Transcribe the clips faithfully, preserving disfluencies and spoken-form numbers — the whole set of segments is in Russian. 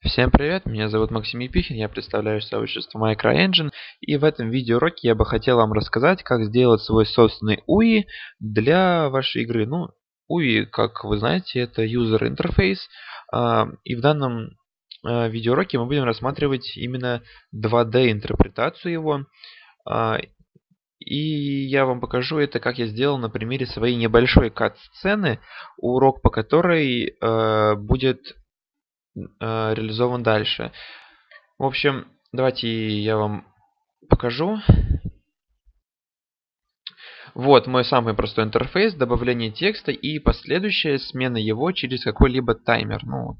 Всем привет, меня зовут Максим Епихин, я представляю сообщество MicroEngine, и в этом видеоуроке я бы хотел вам рассказать, как сделать свой собственный ю ай для вашей игры. Ну, ю ай, как вы знаете, это User Interface, и в данном видеоуроке мы будем рассматривать именно два дэ интерпретацию его. И я вам покажу это, как я сделал на примере своей небольшой кат-сцены, урок по которой будет реализован дальше. В общем, давайте я вам покажу. Вот мой самый простой интерфейс, добавление текста и последующая смена его через какой-либо таймер. Ну,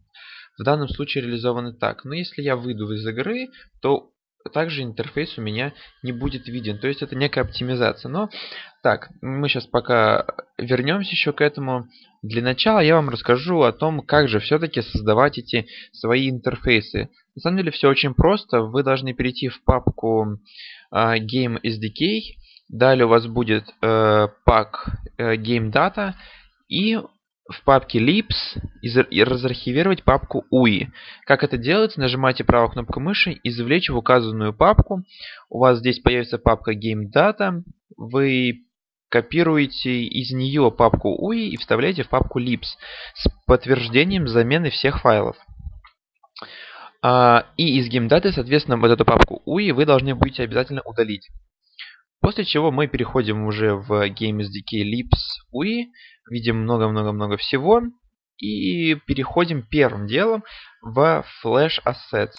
в данном случае реализовано так. Но если я выйду из игры, то также интерфейс у меня не будет виден. То есть это некая оптимизация. Но так, мы сейчас пока вернемся еще к этому. Для начала я вам расскажу о том, как же все-таки создавать эти свои интерфейсы. На самом деле все очень просто. Вы должны перейти в папку э, GameSDK. Далее у вас будет э, пак э, GameData. И в папке Lips и разархивировать папку ю ай. Как это делается? Нажимаете правой кнопкой мыши, извлечь в указанную папку. У вас здесь появится папка GameData. Вы копируете из нее папку ю ай и вставляете в папку Lips с подтверждением замены всех файлов. И из GameData, соответственно, вот эту папку ю ай вы должны будете обязательно удалить. После чего мы переходим уже в GameSDK Lips ю ай, видим много-много-много всего, и переходим первым делом в Flash Assets.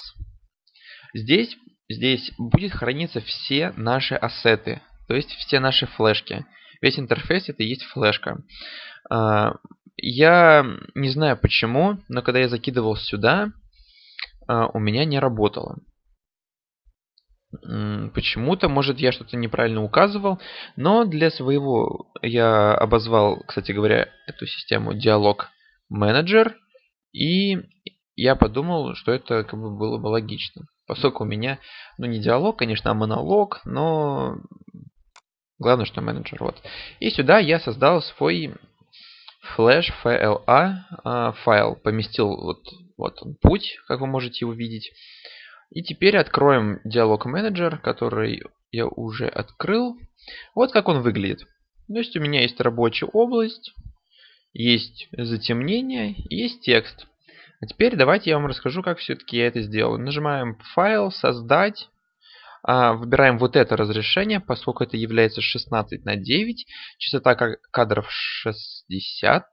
Здесь, здесь будет храниться все наши ассеты, то есть все наши флешки. Весь интерфейс это и есть флешка. Я не знаю почему, но когда я закидывал сюда, у меня не работало. Почему-то, может, я что-то неправильно указывал, но для своего я обозвал, кстати говоря, эту систему диалог менеджер, и я подумал, что это как бы было бы логично, поскольку у меня, ну не диалог, конечно, а монолог, но главное, что менеджер. Вот. И сюда я создал свой flash fla файл, поместил вот, вот он путь, как вы можете увидеть. И теперь откроем диалог менеджер, который я уже открыл. Вот как он выглядит. То есть у меня есть рабочая область, есть затемнение, есть текст. А теперь давайте я вам расскажу, как все-таки я это сделаю. Нажимаем файл, создать. Выбираем вот это разрешение, поскольку это является шестнадцать на девять. Частота кадров шестьдесят.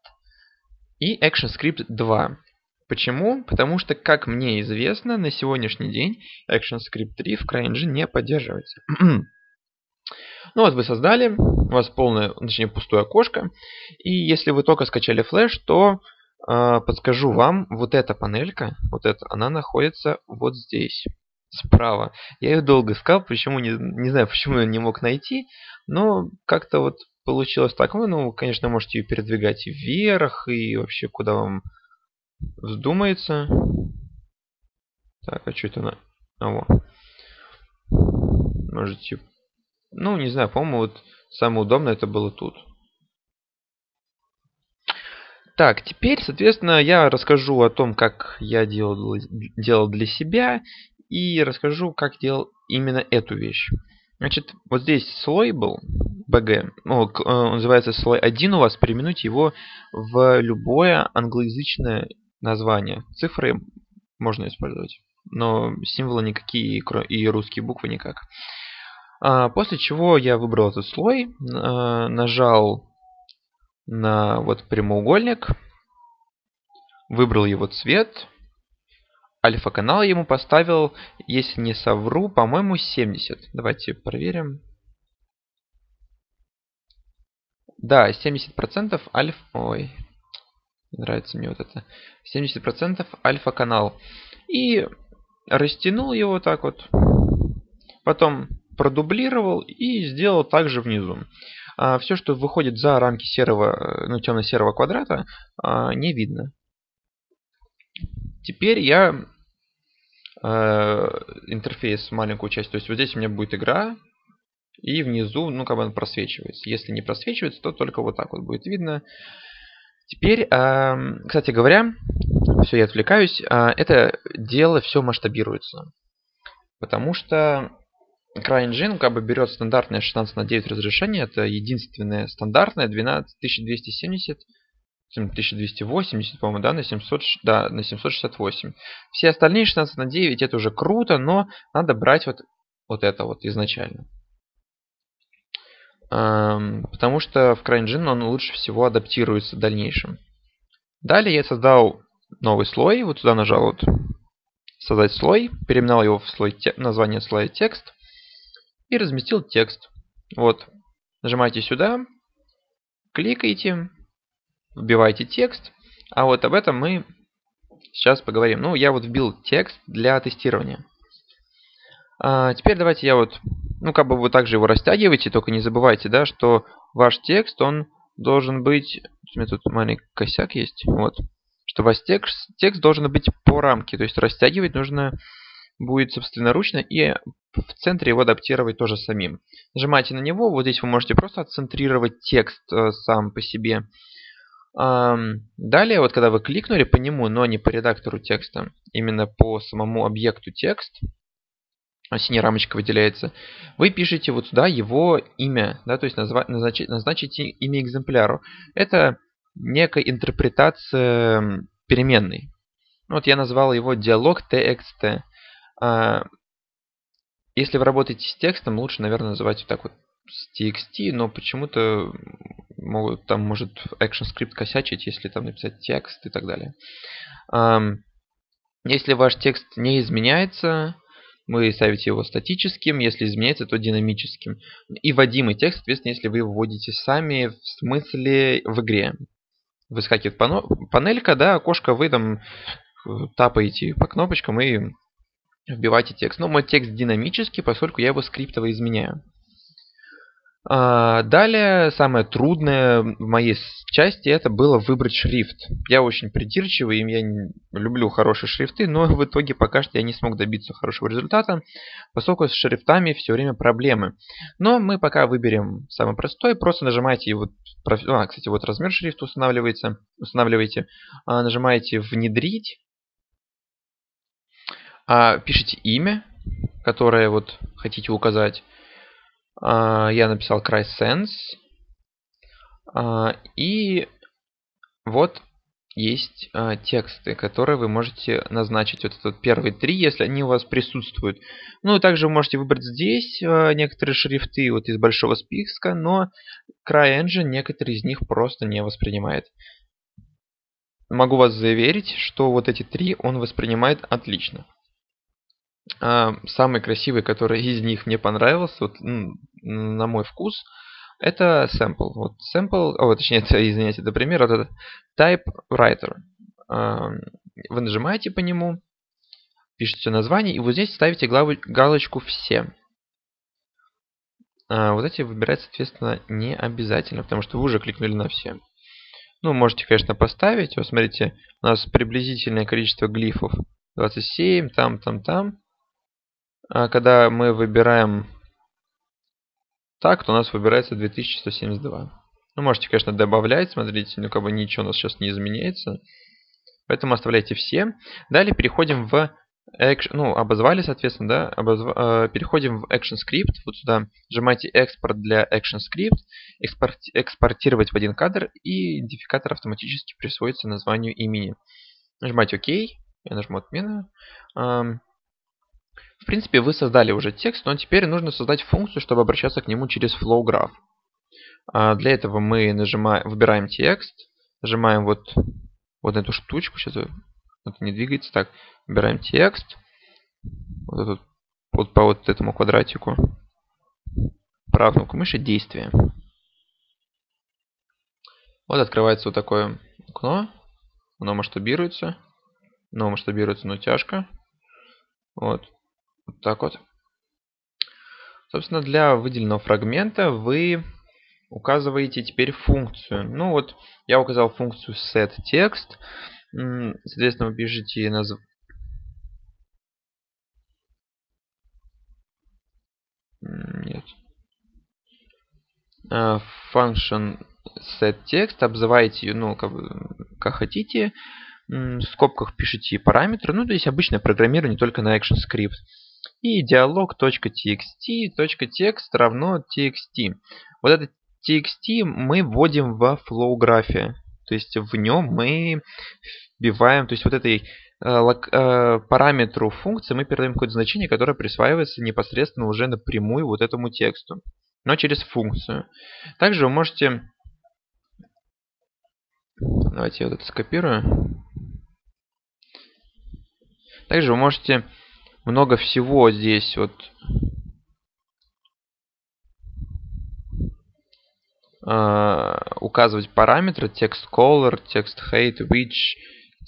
И ActionScript два. Почему? Потому что, как мне известно, на сегодняшний день ActionScript три в CryEngine не поддерживается. Ну вот вы создали, у вас полное, точнее, пустое окошко. И если вы только скачали флеш, то э, подскажу вам, вот эта панелька, вот эта, она находится вот здесь, справа. Я ее долго искал, почему, не, не знаю, почему я не мог найти, но как-то вот получилось так. Вы, ну, конечно, можете ее передвигать вверх и вообще куда вам вздумается. Так, а что это на... А, во. Можете... Ну, не знаю, по-моему, вот самое удобное это было тут. Так, теперь, соответственно, я расскажу о том, как я делал, делал для себя. И расскажу, как делал именно эту вещь. Значит, вот здесь слой был, би джи, ну, он называется слой один у вас, переименуйте его в любое англоязычное название. Цифры можно использовать, но символы никакие и русские буквы никак. После чего я выбрал этот слой, нажал на вот прямоугольник, выбрал его цвет, альфа-канал ему поставил, если не совру, по-моему, семьдесят. Давайте проверим. Да, семьдесят процентов альфа... Ой, нравится мне вот это. семьдесят процентов альфа-канал. И растянул его так вот. Потом продублировал и сделал также внизу. А все, что выходит за рамки серого, ну, темно-серого квадрата, а, не видно. Теперь я э, интерфейс, маленькую часть, то есть вот здесь у меня будет игра, и внизу, ну, как бы она просвечивается. Если не просвечивается, то только вот так вот будет видно. Теперь, э, кстати говоря, все, я отвлекаюсь. Это дело все масштабируется. Потому что CryEngine как бы берет стандартное шестнадцать на девять разрешение. Это единственное стандартное двенадцать тысяч двести семьдесят. тысяча двести восемьдесят, по-моему, да, на семьсот, да, на семьсот шестьдесят восемь. Все остальные шестнадцать на девять, это уже круто, но надо брать вот, вот это вот изначально. Эм, потому что в CryEngine он лучше всего адаптируется в дальнейшем. Далее я создал новый слой. Вот сюда нажал вот создать слой, переименовал его в слой те, название слоя текст и разместил текст. Вот. Нажимаете сюда, кликаете, вбиваете текст, а вот об этом мы сейчас поговорим. Ну, я вот вбил текст для тестирования. А теперь давайте я вот, ну, как бы вы также его растягиваете, только не забывайте, да, что ваш текст, он должен быть, у меня тут маленький косяк есть, вот, что ваш текст, текст должен быть по рамке, то есть растягивать нужно будет собственноручно и в центре его адаптировать тоже самим. Нажимаете на него, вот здесь вы можете просто отцентрировать текст э, сам по себе. Далее, вот когда вы кликнули по нему, но не по редактору текста, именно по самому объекту текст, синяя рамочка выделяется, вы пишете вот сюда его имя, да, то есть назначите, назначите имя экземпляру. Это некая интерпретация переменной. Вот я назвал его диалог txt. Если вы работаете с текстом, лучше, наверное, называть вот так вот с txt, но почему-то могут, там может ActionScript косячить, если там написать текст и так далее. Если ваш текст не изменяется, вы ставите его статическим, если изменяется, то динамическим. И вводимый текст, соответственно, если вы его вводите сами, в смысле в игре. Выскакивает панелька, да, окошко, вы там тапаете по кнопочкам и вбиваете текст. Но мой текст динамический, поскольку я его скриптово изменяю. Далее, самое трудное в моей части, это было выбрать шрифт. Я очень придирчивый, я люблю хорошие шрифты, но в итоге пока что я не смог добиться хорошего результата, поскольку с шрифтами все время проблемы. Но мы пока выберем самый простой, просто нажимаете его, а, кстати, вот размер шрифта устанавливается, устанавливаете, нажимаете «Внедрить», пишите имя, которое вот хотите указать. Я написал CrySense. И вот есть тексты, которые вы можете назначить. Вот этот первые три, если они у вас присутствуют. Ну, также вы можете выбрать здесь некоторые шрифты вот из большого списка, но CryEngine некоторые из них просто не воспринимает. Могу вас заверить, что вот эти три он воспринимает отлично. Самый красивый, который из них мне понравился, вот, на мой вкус, это sample. Вот sample, о, точнее, это, извиняюсь, это пример, вот этот Type Writer. Вы нажимаете по нему, пишете название, и вот здесь ставите галочку «Все». Вот эти выбирать, соответственно, не обязательно, потому что вы уже кликнули на «Все». Ну, можете, конечно, поставить. Вот смотрите, у нас приблизительное количество глифов. двадцать семь, там, там, там. А когда мы выбираем так, то у нас выбирается две тысячи сто семьдесят два. Ну, можете, конечно, добавлять, смотрите, ну, как бы ничего у нас сейчас не изменяется. Поэтому оставляйте все. Далее переходим в action, ну, обозвали, соответственно, да, обозва... переходим в ActionScript. Вот сюда нажимаете экспорт для ActionScript, экспорти... экспортировать в один кадр, и идентификатор автоматически присвоится названию имени. Нажимаете ОК. Я нажму отмену. В принципе, вы создали уже текст, но теперь нужно создать функцию, чтобы обращаться к нему через flowgraph. Для этого мы нажимаем, выбираем текст, нажимаем вот, вот эту штучку, сейчас это не двигается, так, выбираем текст, вот, этот, вот по вот этому квадратику, правой кнопкой мыши, действие. Вот открывается вот такое окно, оно масштабируется. Но масштабируется, но тяжко. Вот. Вот так вот. Собственно, для выделенного фрагмента вы указываете теперь функцию. Ну вот, я указал функцию setText. Соответственно, вы пишете наз... Нет. Function setText. Обзываете ее, ну, как, как хотите. в скобках пишите параметры, ну то есть обычное программирование только на ActionScript. И dialog.txt, .text равно txt. Вот этот txt мы вводим во flow-графе. То есть в нем мы вбиваем, то есть вот этой э, параметру функции мы передаем какое-то значение, которое присваивается непосредственно уже напрямую вот этому тексту, но через функцию. Также вы можете... Давайте я вот это скопирую. Также вы можете много всего здесь вот э, указывать параметры, text color, text height, width,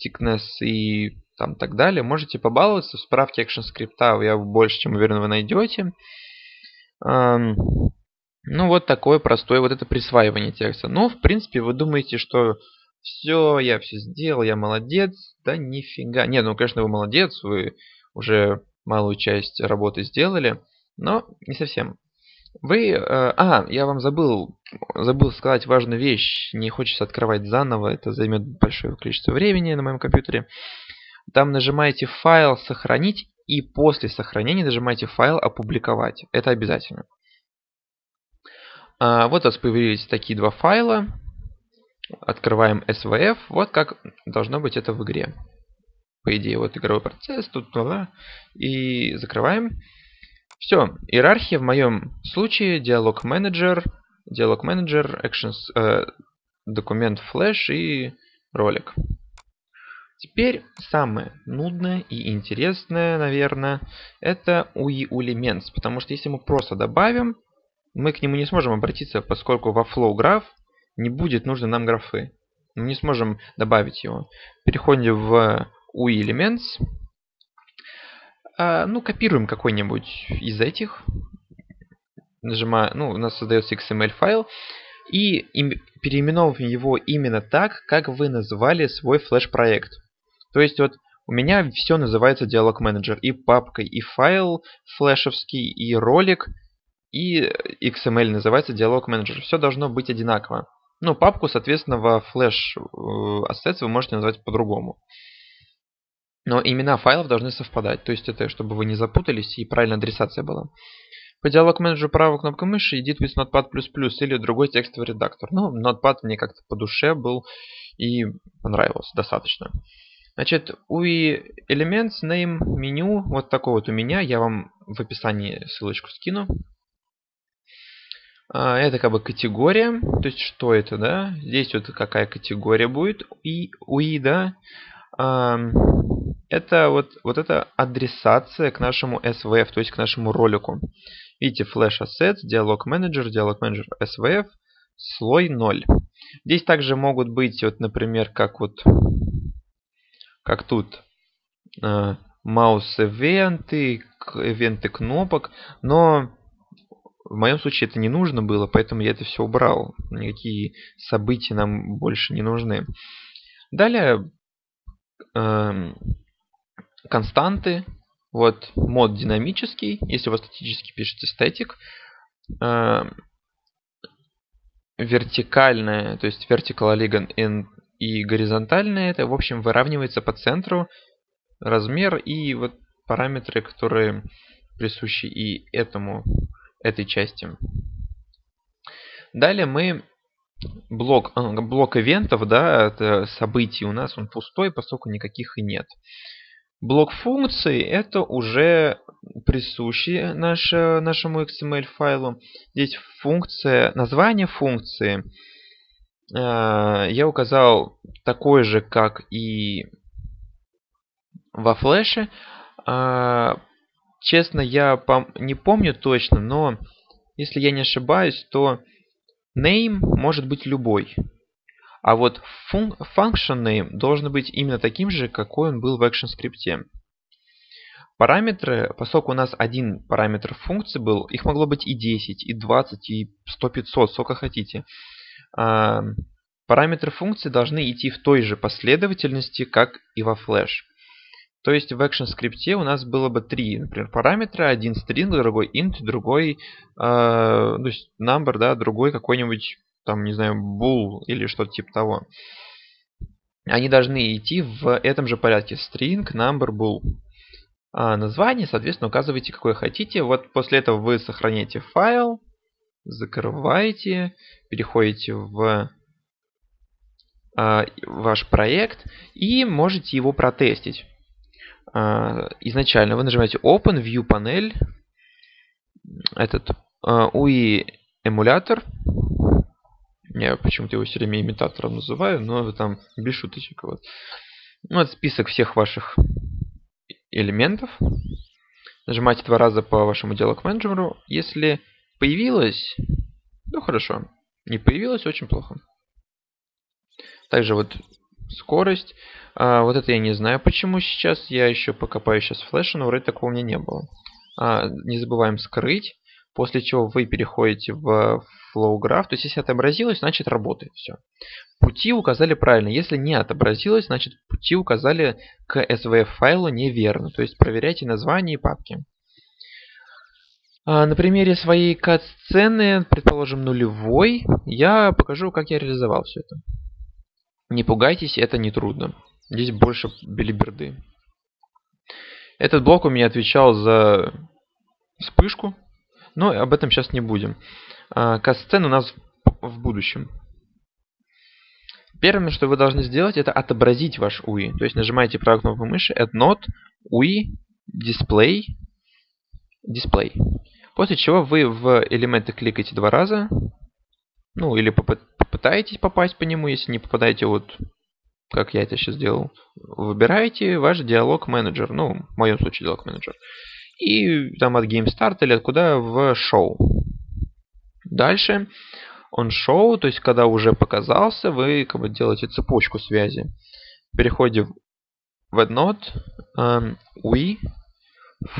thickness и там так далее. Можете побаловаться, в справке ActionScript, я больше чем уверен, вы найдете. Э, ну вот такое простое вот это присваивание текста. Ну, в принципе, вы думаете, что все, я все сделал, я молодец. Да нифига. Нет, ну, конечно, вы молодец, вы уже малую часть работы сделали, но не совсем. Вы... Э, а, я вам забыл, забыл сказать важную вещь. Не хочется открывать заново, это займет большое количество времени на моем компьютере. Там нажимаете «Файл», «Сохранить», и после сохранения нажимаете «Файл», «Опубликовать». Это обязательно. А, вот у нас появились такие два файла. Открываем эс ви эф. Вот как должно быть это в игре. По идее, вот игровой процесс, тут туда. И закрываем. Все. Иерархия в моем случае. Диалог менеджер. Диалог менеджер, actions, э, документ флэш и ролик. Теперь самое нудное и интересное, наверное, это у и элементс. Потому что если мы просто добавим, мы к нему не сможем обратиться, поскольку во flow graph не будет нужны нам графы. Мы не сможем добавить его. Переходим в у и элементс. А, ну, копируем какой-нибудь из этих. Нажимаем, ну, у нас создается икс эм эль-файл. И им, переименовываем его именно так, как вы назвали свой флэш-проект. То есть, вот у меня все называется Dialog Manager. И папка, и файл флэшевский, и ролик, и икс эм эль называется Dialog Manager. Все должно быть одинаково. Ну, папку, соответственно, во Flash Assets вы можете назвать по-другому. Но имена файлов должны совпадать. То есть это, чтобы вы не запутались и правильная адресация была. По диалог-менеджеру правой кнопкой мыши Edit with Notepad++ или другой текстовый редактор. Ну, Notepad мне как-то по душе был и понравился достаточно. Значит, у и элементс, name, меню. Вот такой вот у меня. Я вам в описании ссылочку скину. Это как бы категория, то есть что это, да? Здесь вот какая категория будет, и у и, да? Это вот, вот это адресация к нашему эс ви эф, то есть к нашему ролику. Видите, Flash Assets, Dialog Manager, Dialog Manager эс ви эф, слой ноль. Здесь также могут быть, вот, например, как вот, как тут, маус-эвенты, эвенты кнопок, но... В моем случае это не нужно было, поэтому я это все убрал. Никакие события нам больше не нужны. Далее э, константы. Вот мод динамический. Если у вас статически, пишите static. Э, вертикальная, то есть vertical aligned и горизонтальная. Это, в общем, выравнивается по центру размер и вот параметры, которые присущи и этому. Этой части. Далее мы блок, блок ивентов, да, это событий у нас, он пустой, поскольку никаких и нет. Блок функций это уже присущий наш, нашему икс эм эль файлу. Здесь функция, название функции э, я указал такое же, как и во флеше. Э, Честно, я пом- не помню точно, но если я не ошибаюсь, то name может быть любой. А вот fun- function name должен быть именно таким же, какой он был в ActionScript. Параметры, поскольку у нас один параметр функции был, их могло быть и десять, и двадцать, и сто, пятьсот, сколько хотите. А, параметры функции должны идти в той же последовательности, как и во Flash. То есть в ActionScript у нас было бы три, например, параметра. Один string, другой int, другой э, то есть number, да, другой какой-нибудь, там, не знаю, bool или что-то типа того. они должны идти в этом же порядке. String, number, bool. А название, соответственно, указывайте, какое хотите. Вот после этого вы сохраняете файл, закрываете, переходите в а, ваш проект и можете его протестить. А, изначально вы нажимаете Open, View Panel, этот а, ю и эмулятор. Я почему-то его все время имитатором называю, но там без шуточек. Вот. Вот список всех ваших элементов. Нажимайте два раза по вашему диалог менеджеру. Если появилось, ну хорошо. Не появилось, очень плохо. Также вот скорость. А, вот это я не знаю почему сейчас. Я еще покопаю сейчас флеш, но вроде такого у меня не было. А, не забываем скрыть. После чего вы переходите в Flow Graph. То есть, если отобразилось, значит работает все. Пути указали правильно. Если не отобразилось, значит пути указали к эс ви эф файлу неверно. То есть, проверяйте название и папки. А на примере своей кат-сцены, предположим, нулевой, я покажу, как я реализовал все это. Не пугайтесь, это не трудно. Здесь больше билиберды. Этот блок у меня отвечал за вспышку. Но об этом сейчас не будем. Кат-сцен у нас в будущем. Первое, что вы должны сделать, это отобразить ваш ю и. То есть нажимаете правой кнопкой мыши Add Node, ю и, Display, Display. После чего вы в элементы кликаете два раза. Ну, или попытаетесь попасть по нему. Если не попадаете, вот как я это сейчас сделал, выбираете ваш диалог-менеджер. Ну, в моем случае диалог-менеджер. И там от GameStart или откуда в Show. Дальше on Show, то есть когда уже показался, вы как бы делаете цепочку связи. Переходим в AddNote, um, We,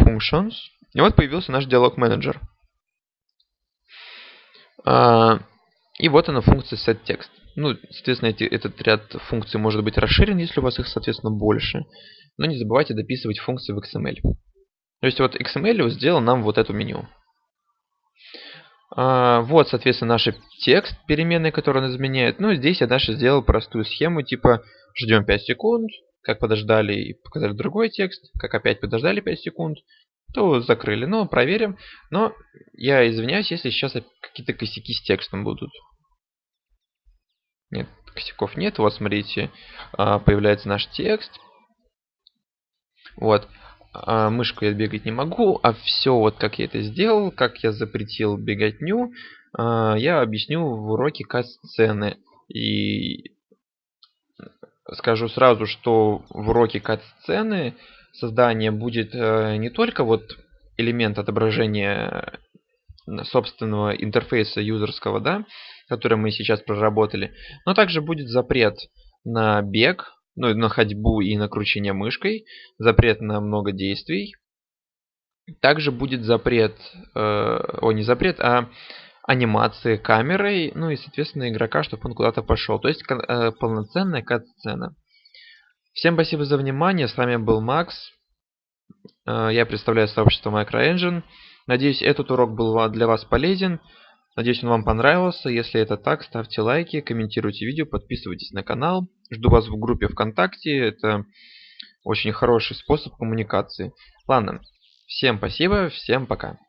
Functions. И вот появился наш диалог-менеджер. Uh, и вот она, функция setText. Ну, соответственно, эти, этот ряд функций может быть расширен, если у вас их, соответственно, больше. Но не забывайте дописывать функции в икс эм эль. То есть вот икс эм эль сделал нам вот это меню. А, вот, соответственно, наш текст переменной, который он изменяет. Ну, здесь я дальше сделал простую схему, типа ждем пять секунд, как подождали и показали другой текст, как опять подождали пять секунд, то закрыли. Но проверим. Но я извиняюсь, если сейчас какие-то косяки с текстом будут. Нет, косяков нет. Вот, смотрите, появляется наш текст. Вот. Мышку я бегать не могу, а все вот как я это сделал, как я запретил беготню, я объясню в уроке кат-сцены. И скажу сразу, что в уроке кат-сцены создание будет не только вот элемент отображения собственного интерфейса юзерского, да, который мы сейчас проработали, но также будет запрет на бег, ну, на ходьбу и на кручение мышкой, запрет на много действий. Также будет запрет, э, о, не запрет, а анимации камерой, ну и, соответственно, игрока, чтобы он куда-то пошел. То есть э, полноценная кат-сцена. Всем спасибо за внимание, с вами был Макс. Э, я представляю сообщество MicroEngine. Надеюсь, этот урок был для вас полезен. Надеюсь, он вам понравился. Если это так, ставьте лайки, комментируйте видео, подписывайтесь на канал. Жду вас в группе ВКонтакте. Это очень хороший способ коммуникации. Ладно, всем спасибо, всем пока.